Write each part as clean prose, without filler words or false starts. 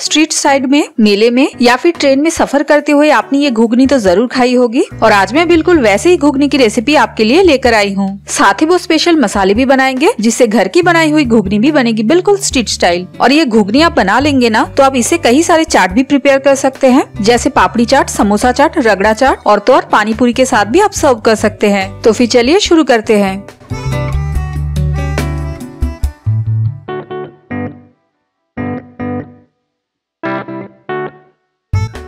Street side में, मेले में या फिर ट्रेन में सफर करते हुए आपने ये घुगनी तो जरूर खाई होगी। और आज मैं बिल्कुल वैसे ही घुगनी की रेसिपी आपके लिए लेकर आई हूँ। साथ ही वो स्पेशल मसाले भी बनाएंगे जिससे घर की बनाई हुई घुगनी भी बनेगी बिल्कुल स्ट्रीट स्टाइल। और ये घुगनी आप बना लेंगे ना तो आप इसे कई सारे चाट भी प्रिपेयर कर सकते हैं, जैसे पापड़ी चाट, समोसा चाट, रगड़ा चाट और तो और पानी पूरी के साथ भी आप सर्व कर सकते हैं। तो फिर चलिए शुरू करते हैं।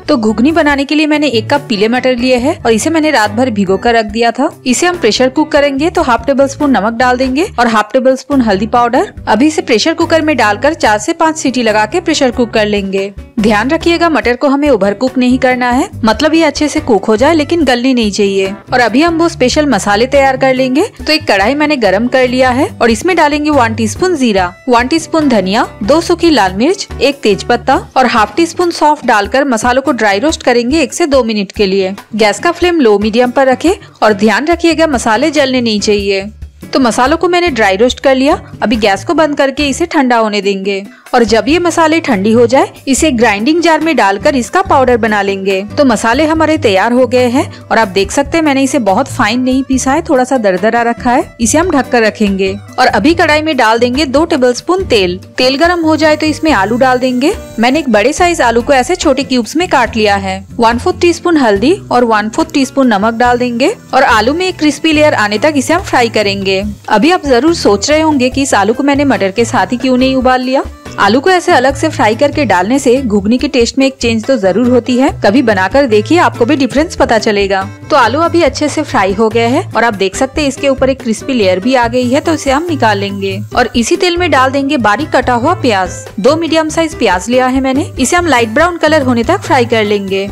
तो घुगनी बनाने के लिए मैंने 1 कप पीले मटर लिए हैं और इसे मैंने रात भर भिगो कर रख दिया था। इसे हम प्रेशर कुक करेंगे तो 1/2 टेबलस्पून नमक डाल देंगे और 1/2 टेबलस्पून हल्दी पाउडर। अभी इसे प्रेशर कुकर में डालकर 4 से 5 सीटी लगा के प्रेशर कुक कर लेंगे। ध्यान रखिएगा मटर को हमें ओवर कुक नहीं करना है, मतलब ये अच्छे से कुक हो जाए लेकिन गलनी नहीं चाहिए। और अभी हम वो स्पेशल मसाले तैयार कर लेंगे। तो एक कढ़ाई मैंने गरम कर लिया है और इसमें डालेंगे 1 टीस्पून जीरा, 1 टीस्पून धनिया, 2 सूखी लाल मिर्च, 1 तेजपत्ता और 1/2 टीस्पून सौंफ डालकर मसालों को ड्राई रोस्ट करेंगे 1 से 2 मिनट के लिए। गैस का फ्लेम लो मीडियम पर रखें और ध्यान रखिएगा मसाले जलने नहीं चाहिए। तो मसालों को मैंने ड्राई रोस्ट कर लिया। अभी गैस को बंद करके इसे ठंडा होने देंगे और जब ये मसाले ठंडी हो जाए इसे ग्राइंडिंग जार में डालकर इसका पाउडर बना लेंगे। तो मसाले हमारे तैयार हो गए हैं और आप देख सकते हैं मैंने इसे बहुत फाइन नहीं पीसा है, थोड़ा सा दरदरा रखा है। इसे हम ढककर रखेंगे और अभी कढ़ाई में डाल देंगे 2 टेबलस्पून तेल। तेल गर्म हो जाए तो इसमें आलू डाल देंगे। मैंने एक बड़े साइज आलू को ऐसे छोटे क्यूब्स में काट लिया है। 1/4 टीस्पून हल्दी और 1/4 टीस्पून नमक डाल देंगे और आलू में एक क्रिस्पी लेयर आने तक इसे हम फ्राई करेंगे। अभी आप जरूर सोच रहे होंगे कि इस आलू को मैंने मटर के साथ ही क्यों नहीं उबाल लिया। आलू को ऐसे अलग से फ्राई करके डालने से घुगनी के टेस्ट में एक चेंज तो जरूर होती है। कभी बनाकर देखिए, आपको भी डिफरेंस पता चलेगा। तो आलू अभी अच्छे से फ्राई हो गया है और आप देख सकते हैं इसके ऊपर एक क्रिस्पी लेयर भी आ गई है, तो इसे हम निकाल लेंगे। और इसी तेल में डाल देंगे बारीक कटा हुआ प्याज। 2 मीडियम साइज प्याज लिया है मैंने। इसे हम लाइट ब्राउन कलर होने तक फ्राई कर लेंगे।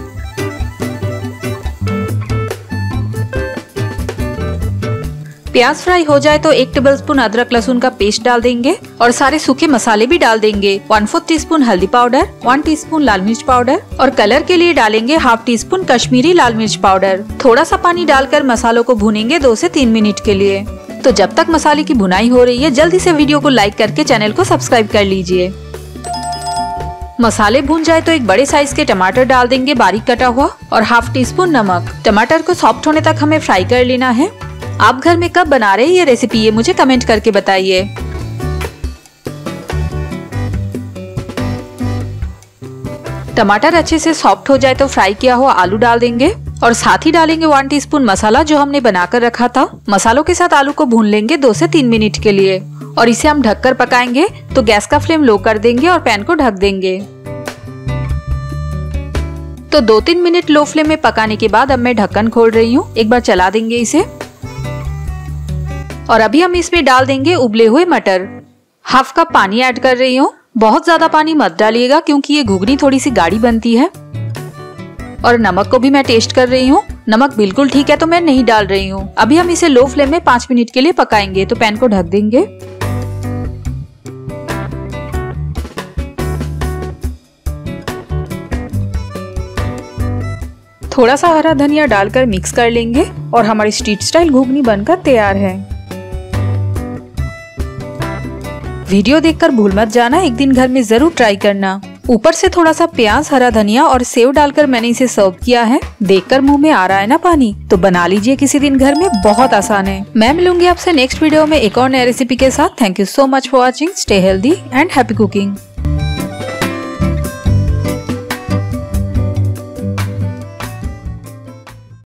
प्याज फ्राई हो जाए तो 1 टेबलस्पून अदरक लहसुन का पेस्ट डाल देंगे और सारे सूखे मसाले भी डाल देंगे। 1/4 टीस्पून हल्दी पाउडर, 1 टीस्पून लाल मिर्च पाउडर और कलर के लिए डालेंगे 1/2 टीस्पून कश्मीरी लाल मिर्च पाउडर। थोड़ा सा पानी डालकर मसालों को भूनेंगे 2 से 3 मिनट के लिए। तो जब तक मसाले की भुनाई हो रही है जल्दी से वीडियो को लाइक करके चैनल को सब्सक्राइब कर लीजिए। मसाले भून जाए तो एक बड़े साइज के टमाटर डाल देंगे बारीक कटा हुआ और 1/2 टीस्पून नमक। टमाटर को सॉफ्ट होने तक हमें फ्राई कर लेना है। आप घर में कब बना रहे हैं ये रेसिपी, ये मुझे कमेंट करके बताइए। टमाटर अच्छे से सॉफ्ट हो जाए तो फ्राई किया हुआ आलू डाल देंगे और साथ ही डालेंगे 1 टीस्पून मसाला जो हमने बनाकर रखा था। मसालों के साथ आलू को भून लेंगे 2 से 3 मिनट के लिए और इसे हम ढककर पकाएंगे। तो गैस का फ्लेम लो कर देंगे और पैन को ढक देंगे। तो 2-3 मिनट लो फ्लेम में पकाने के बाद अब मैं ढक्कन खोल रही हूँ। एक बार चला देंगे इसे। और अभी हम इसमें डाल देंगे उबले हुए मटर। 1/2 कप पानी ऐड कर रही हूँ। बहुत ज्यादा पानी मत डालिएगा क्योंकि ये घुगनी थोड़ी सी गाढ़ी बनती है। और नमक को भी मैं टेस्ट कर रही हूँ, नमक बिल्कुल ठीक है तो मैं नहीं डाल रही हूँ। अभी हम इसे लो फ्लेम में 5 मिनट के लिए पकाएंगे। तो पैन को ढक देंगे। थोड़ा सा हरा धनिया डालकर मिक्स कर लेंगे और हमारी स्ट्रीट स्टाइल घुगनी बनकर तैयार है। वीडियो देखकर भूल मत जाना, एक दिन घर में जरूर ट्राई करना। ऊपर से थोड़ा सा प्याज, हरा धनिया और सेव डालकर मैंने इसे सर्व किया है। देखकर मुंह में आ रहा है ना पानी, तो बना लीजिए किसी दिन घर में, बहुत आसान है। मैं मिलूंगी आपसे नेक्स्ट वीडियो में एक और नई रेसिपी के साथ। Thank you so much for watching. Stay healthy and happy cooking.